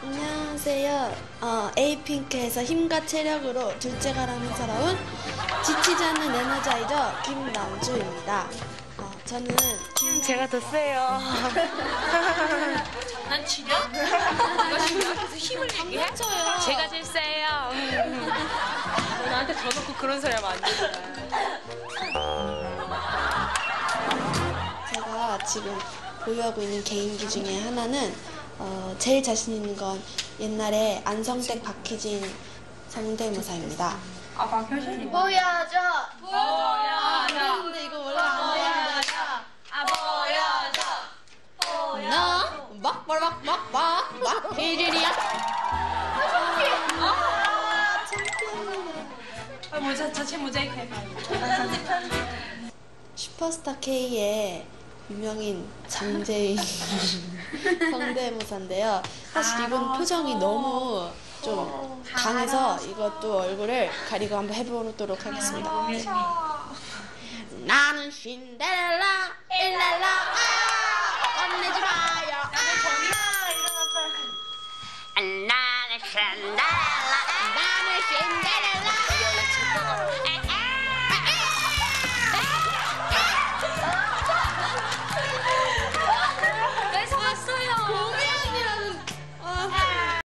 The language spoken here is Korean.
안녕하세요. 에이핑크에서 힘과 체력으로 둘째가라는 살아온 지치지 않는 에너자이저 김남주입니다. 저는 제가 더 세요. 난 지려? 그래서 힘을 얘기해? 제가 제일 세요. 나한테 더 놓고 그런 소리 하면 안 되잖아요. 제가 지금 보유하고 있는 개인기 중에 하나는 제일 자신 있는 건 옛날에 안성택 박혜진 성대모사입니다. 아, 박혜진이 보여줘! 보여줘! 했는데 이거 원래 안 되는데. 아, 보여줘! 보여줘! 나 막 박혜진이야! 아, 창피해! 아, 창피해. 아, 모자, 자체 모자이크 해봐. 편집. 슈퍼스타 K의 유명인 장재인 성대모사인데요. 사실 이분 표정이 너무 좀 강해서 이것도 얼굴을 가리고 한번 해보도록 하겠습니다. 나는 신데렐라 일렐라 혼내지 마요. 나는 신데렐라